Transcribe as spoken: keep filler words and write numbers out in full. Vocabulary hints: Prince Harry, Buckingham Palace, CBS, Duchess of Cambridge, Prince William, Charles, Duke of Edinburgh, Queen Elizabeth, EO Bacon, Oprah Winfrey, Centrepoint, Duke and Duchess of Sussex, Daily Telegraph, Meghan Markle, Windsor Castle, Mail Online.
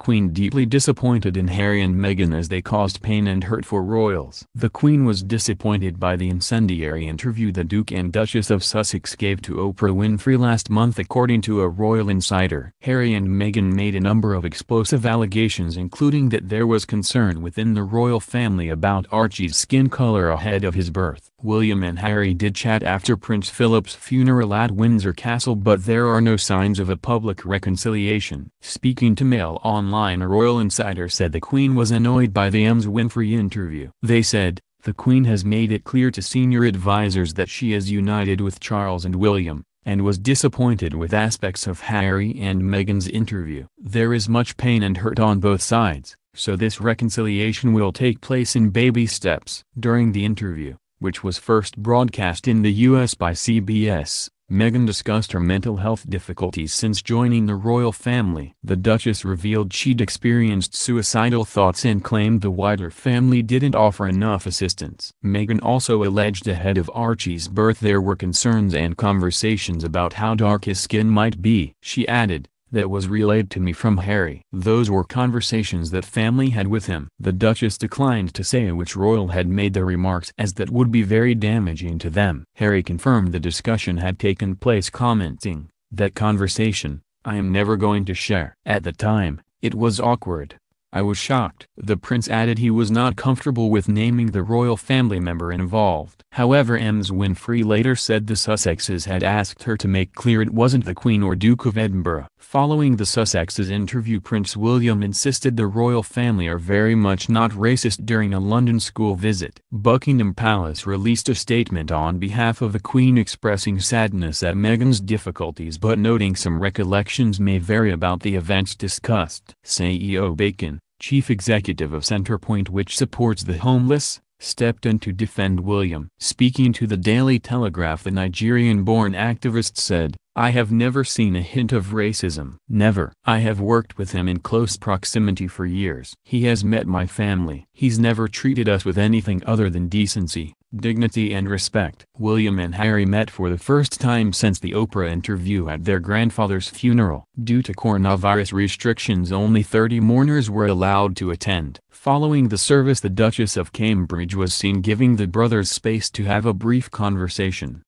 Queen deeply disappointed in Harry and Meghan as they caused pain and hurt for royals. The Queen was disappointed by the incendiary interview the Duke and Duchess of Sussex gave to Oprah Winfrey last month, according to a royal insider. Harry and Meghan made a number of explosive allegations, including that there was concern within the royal family about Archie's skin color ahead of his birth. William and Harry did chat after Prince Philip's funeral at Windsor Castle, but there are no signs of a public reconciliation. Speaking to Mail Online, Online, a royal insider said the Queen was annoyed by the Ms Winfrey interview. They said, "The Queen has made it clear to senior advisors that she is united with Charles and William, and was disappointed with aspects of Harry and Meghan's interview. There is much pain and hurt on both sides, so this reconciliation will take place in baby steps." During the interview, which was first broadcast in the U S by C B S, Meghan discussed her mental health difficulties since joining the royal family. The Duchess revealed she'd experienced suicidal thoughts and claimed the wider family didn't offer enough assistance. Meghan also alleged ahead of Archie's birth there were concerns and conversations about how dark his skin might be. She added, "That was relayed to me from Harry. Those were conversations that family had with him." The Duchess declined to say which royal had made the remarks, as that would be very damaging to them. Harry confirmed the discussion had taken place, commenting, "That conversation, I am never going to share. At the time, it was awkward. I was shocked." The prince added he was not comfortable with naming the royal family member involved. However, Ms Winfrey later said the Sussexes had asked her to make clear it wasn't the Queen or Duke of Edinburgh. Following the Sussexes' interview, Prince William insisted the royal family are very much not racist during a London school visit. Buckingham Palace released a statement on behalf of the Queen expressing sadness at Meghan's difficulties but noting some recollections may vary about the events discussed. E O Bacon, chief executive of Centrepoint, which supports the homeless, stepped in to defend William. Speaking to the Daily Telegraph, the Nigerian-born activist said, "I have never seen a hint of racism. Never. I have worked with him in close proximity for years. He has met my family. He's never treated us with anything other than decency, dignity and respect." William and Harry met for the first time since the Oprah interview at their grandfather's funeral. Due to coronavirus restrictions, only thirty mourners were allowed to attend. Following the service, the Duchess of Cambridge was seen giving the brothers space to have a brief conversation.